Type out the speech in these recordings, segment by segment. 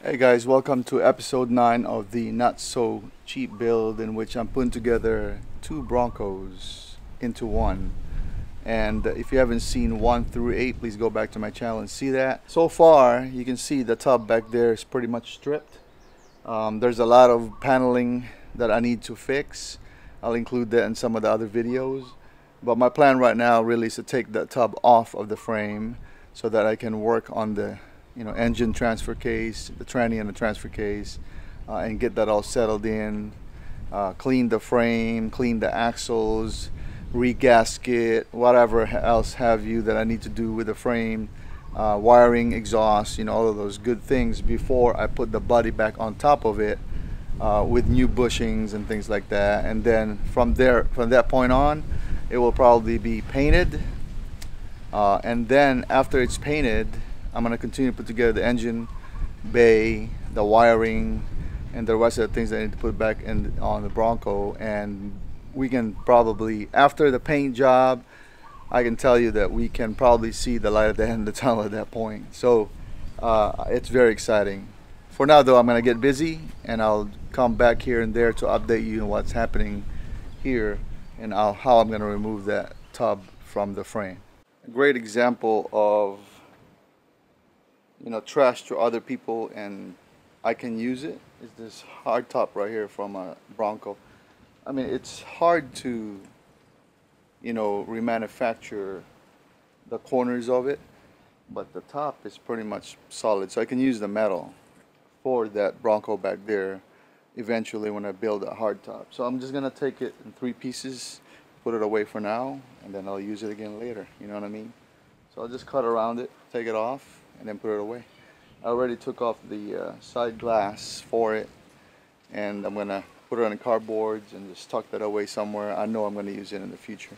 Hey guys, welcome to episode 9 of the not so cheap build, in which I'm putting together two Broncos into one. And if you haven't seen 1 through 8, please go back to my channel and see that. So far you can see the tub back there is pretty much stripped. There's a lot of paneling that I need to fix. I'll include that in some of the other videos, but my plan right now really is to take that tub off of the frame so that I can work on the engine transfer case, the tranny and the transfer case, and get that all settled in, clean the frame, clean the axles, regasket, whatever else have you that I need to do with the frame, wiring, exhaust, all of those good things before I put the body back on top of it with new bushings and things like that. And then from that point on, it will probably be painted. And then after it's painted, I'm going to continue to put together the engine bay, the wiring, and the rest of the things that I need to put back in on the Bronco. And we can probably, after the paint job, I can tell you that we can probably see the light at the end of the tunnel at that point. So it's very exciting. For now though, I'm going to get busy, and I'll come back here and there to update you on what's happening here and how I'm going to remove that tub from the frame. A great example of trash to other people and I can use it is this hard top right here from a Bronco. I mean, it's hard to remanufacture the corners of it, but the top is pretty much solid, so I can use the metal for that Bronco back there eventually when I build a hard top. So I'm just gonna take it in 3 pieces, put it away for now, and then I'll use it again later, you know what I mean? So I'll just cut around it, take it off, and then put it away. I already took off the side glass for it, and I'm gonna put it on the cardboards and just tuck that away somewhere. I know I'm gonna use it in the future.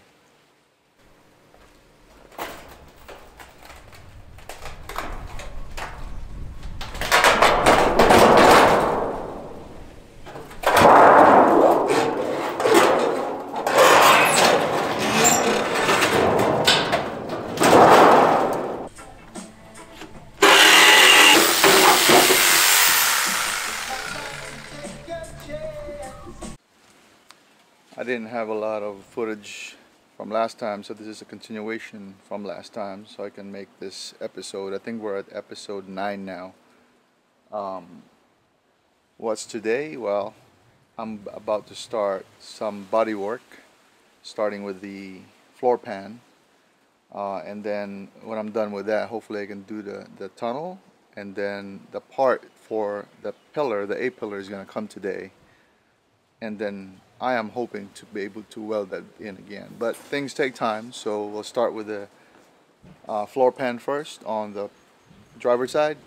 I didn't have a lot of footage from last time, so this is a continuation from last time, so I can make this episode. I think we're at episode 9 now. What's today? Well, I'm about to start some body work, starting with the floor pan, and then when I'm done with that, hopefully I can do the tunnel, and then the part for the pillar, the A-pillar, is going to come today, and then I am hoping to be able to weld that in again, but things take time. So we'll start with the floor pan first on the driver's side,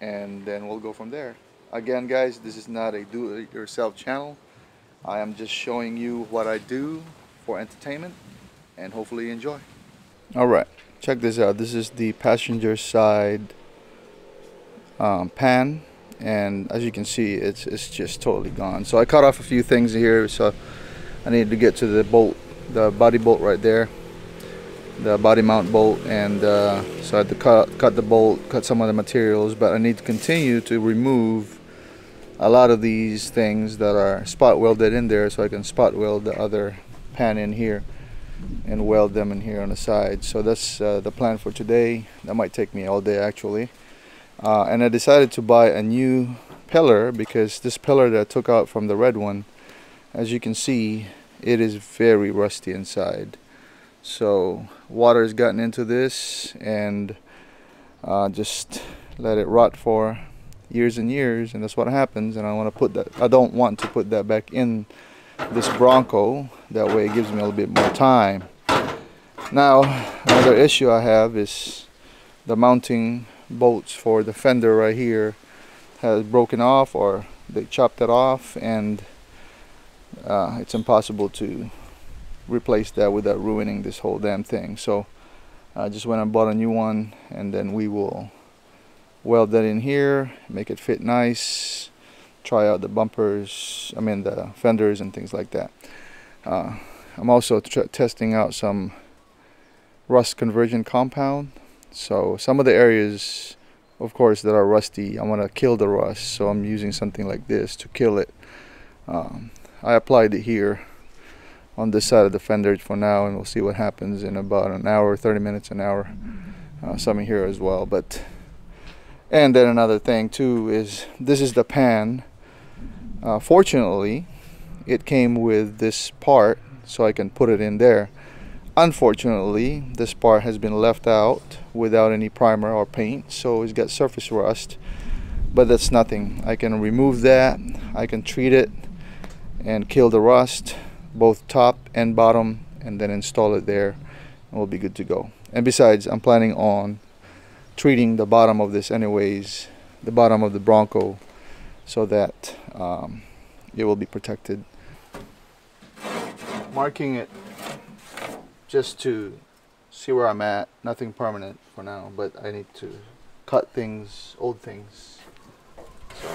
and then we'll go from there. Again guys, this is not a do-it-yourself channel. I am just showing you what I do for entertainment, and hopefully you enjoy. Alright, check this out. This is the passenger side pan. And as you can see, it's just totally gone. So I cut off a few things here, so I needed to get to the bolt, the body bolt right there, the body mount bolt, and so I had to cut the bolt, cut some of the materials, but I need to continue to remove a lot of these things that are spot welded in there, so I can spot weld the other pan in here and weld them in here on the side. So that's the plan for today. That might take me all day actually. And I decided to buy a new pillar because this pillar that I took out from the red one, as you can see, it is very rusty inside. So water has gotten into this and just let it rot for years and years, and that's what happens. And I want to put that, I don't want to put that back in this Bronco. That way it gives me a little bit more time. Now another issue I have is the mounting bolts for the fender right here has broken off, or they chopped it off, and it's impossible to replace that without ruining this whole damn thing. So I just went and bought a new one, and then we will weld that in here, make it fit nice, try out the bumpers, I mean the fenders and things like that. I'm also testing out some rust conversion compound. So some of the areas of course, that are rusty. I want to kill the rust, so I'm using something like this to kill it. I applied it here on this side of the fender for now, and we'll see what happens in about an hour, 30 minutes, an hour. Some here as well. But and then another thing too is this is the pan. Fortunately, it came with this part, so I can put it in there. Unfortunately, this part has been left out without any primer or paint, so it's got surface rust, but that's nothing. I can remove that, I can treat it and kill the rust, both top and bottom, and then install it there, and we'll be good to go. And besides, I'm planning on treating the bottom of this anyways, the bottom of the Bronco, so that it will be protected. Marking it just to see where I'm at, nothing permanent for now, but I need to cut things, old things. So.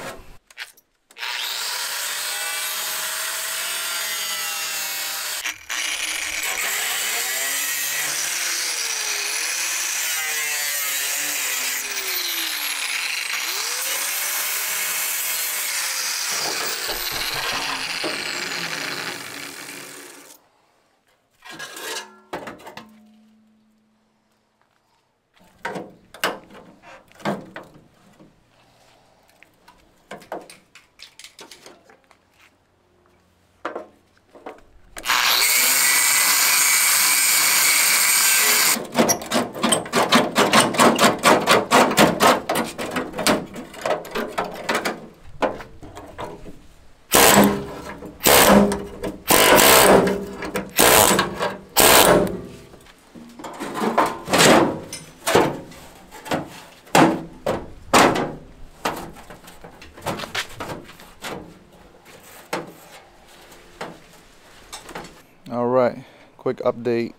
Quick update.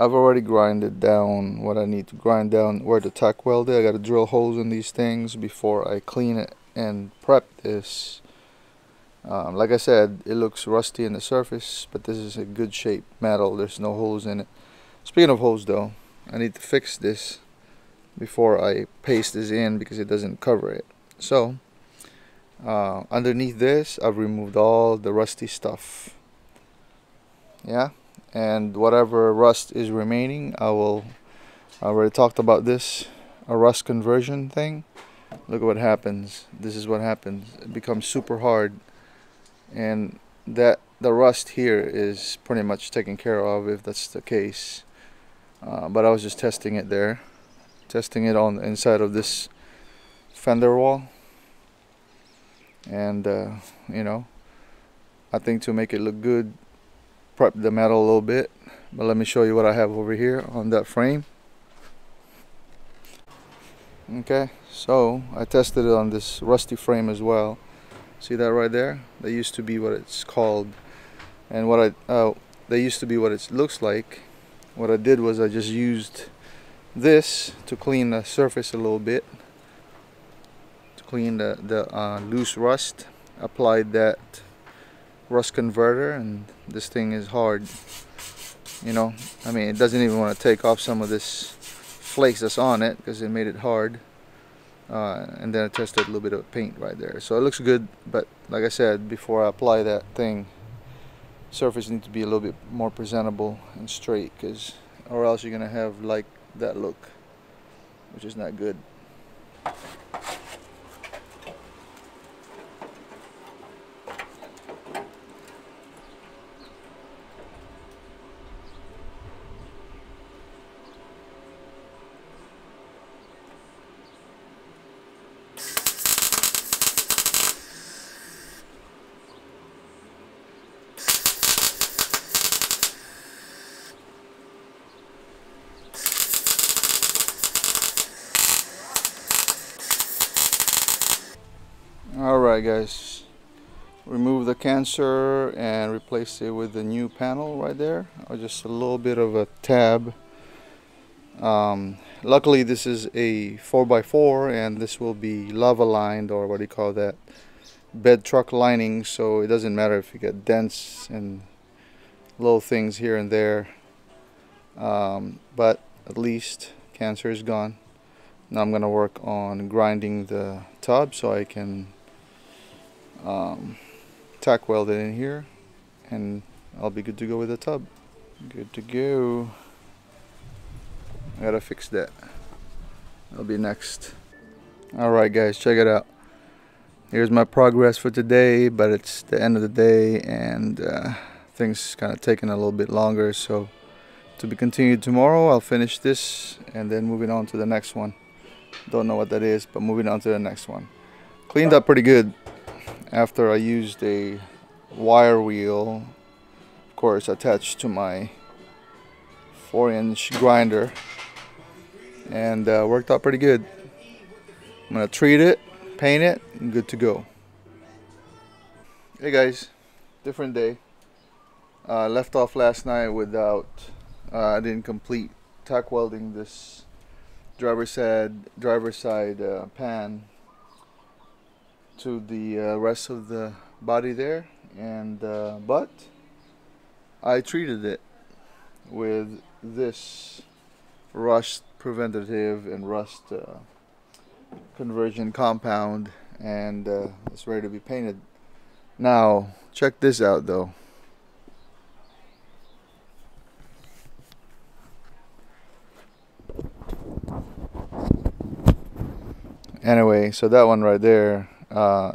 I've already grinded down what I need to grind down where to tack weld it. I got to drill holes in these things before I clean it and prep this. Like I said, it looks rusty in the surface, but this is a good shape metal. There's no holes in it. Speaking of holes though, I need to fix this before I paste this in because it doesn't cover it. So underneath this, I've removed all the rusty stuff. Yeah, and whatever rust is remaining, I already talked about this, a rust conversion thing. Look at what happens. This is what happens. It becomes super hard, and that the rust here is pretty much taken care of if that's the case. But I was just testing it there, testing it on the inside of this fender wall, and you know, I think to make it look good, prep the metal a little bit. But let me show you what I have over here on that frame. Okay, so I tested it on this rusty frame as well. See that right there? That used to be what it's called, and what I that used to be what it looks like. What I did was I just used this to clean the surface a little bit, to clean the loose rust. Applied that rust converter, and this thing is hard, you know. I mean, it doesn't even want to take off some of this flakes that's on it because it made it hard. And then I tested a little bit of paint right there, so it looks good. But like I said, before I apply that thing, surface needs to be a little bit more presentable and straight, because or else you're gonna have like that look, which is not good. Alright guys, remove the cancer and replace it with the new panel right there, or just a little bit of a tab. Luckily this is a 4x4, and this will be lava lined, or what do you call that, bed truck lining, so it doesn't matter if you get dents and little things here and there. But at least cancer is gone. Now I'm going to work on grinding the tub so I can tack weld it in here, and I'll be good to go with the tub. Good to go. I gotta fix that. That'll be next. Alright guys, check it out. Here's my progress for today, but it's the end of the day and things kind of taking a little bit longer, so to be continued tomorrow. I'll finish this and then moving on to the next one. Don't know what that is, but moving on to the next one. Cleaned up pretty good after I used a wire wheel, of course attached to my 4-inch grinder, and worked out pretty good. I'm gonna treat it, paint it, and good to go. Hey guys, different day. Left off last night without I didn't complete tack welding this driver side pan to the rest of the body there, and but I treated it with this rust preventative and rust conversion compound, and it's ready to be painted. Now check this out though. Anyway, so that one right there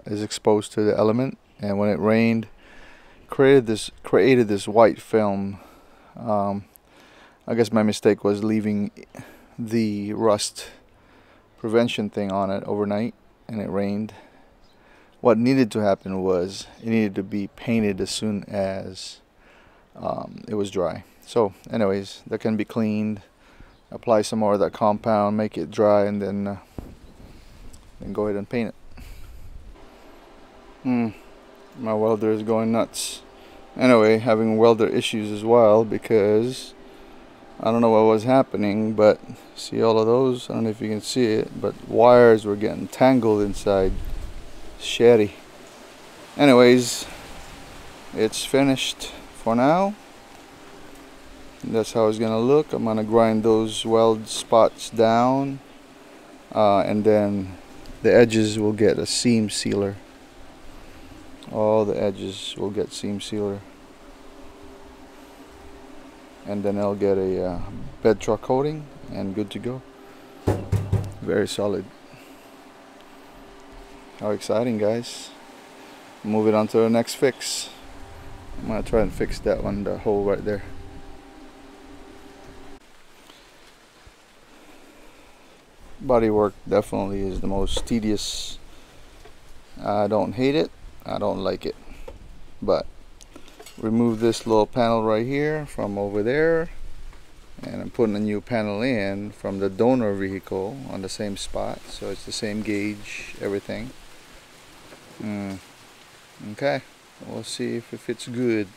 is exposed to the element, and when it rained, created this white film. I guess my mistake was leaving the rust prevention thing on it overnight, and it rained. What needed to happen was it needed to be painted as soon as it was dry. So anyways, that can be cleaned, apply some more of that compound, make it dry, and then go ahead and paint it. My welder is going nuts. Anyway, having welder issues as well, because I don't know what was happening, but see all of those? I don't know if you can see it, but wires were getting tangled inside. Shitty. Anyways, it's finished for now. That's how it's gonna look. I'm gonna grind those weld spots down, and then the edges will get a seam sealer. All the edges will get seam sealer, and then I'll get a bed truck coating and good to go. Very solid. How exciting guys. Move it on to the next fix. I'm gonna try and fix that one, the hole right there. Body work definitely is the most tedious. I don't hate it, I don't like it, but remove this little panel right here from over there, and I'm putting a new panel in from the donor vehicle on the same spot, so it's the same gauge, everything. Okay, we'll see if it's good.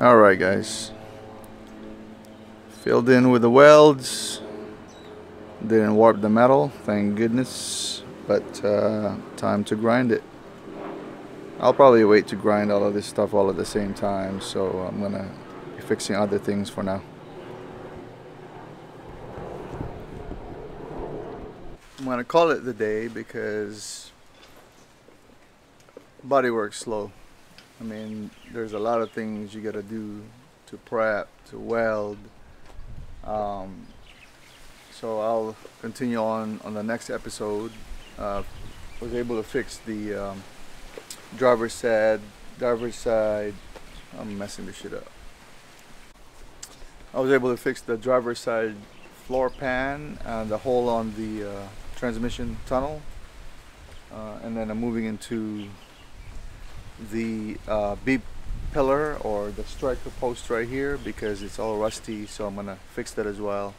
Alright guys, filled in with the welds, didn't warp the metal, thank goodness, but time to grind it. I'll probably wait to grind all of this stuff all at the same time, so I'm gonna be fixing other things for now. I'm going to call it the day because bodywork's slow. I mean, there's a lot of things you got to do to prep, to weld. So I'll continue on the next episode. Was able to fix the driver's side. I'm messing this shit up. I was able to fix the driver's side floor pan and the hole on the transmission tunnel, and then I'm moving into the B-pillar or the striker post right here because it's all rusty, so I'm gonna fix that as well.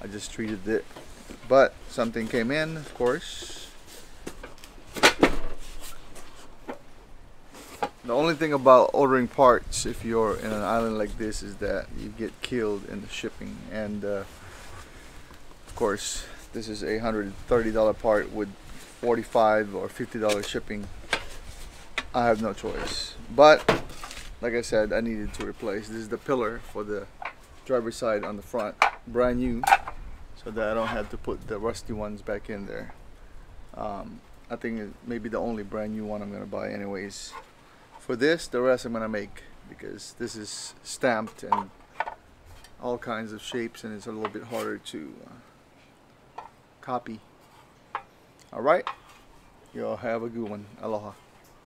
I just treated it, but something came in, of course. The only thing about ordering parts if you're in an island like this is that you get killed in the shipping, and of course this is a $130 part with $45 or $50 shipping. I have no choice, but like I said, I needed to replace. This is the pillar for the driver's side on the front, brand new, so that I don't have to put the rusty ones back in there. I think it may be the only brand new one I'm gonna buy anyways. For this, the rest I'm gonna make because this is stamped and all kinds of shapes, and it's a little bit harder to copy. All right, y'all have a good one. Aloha.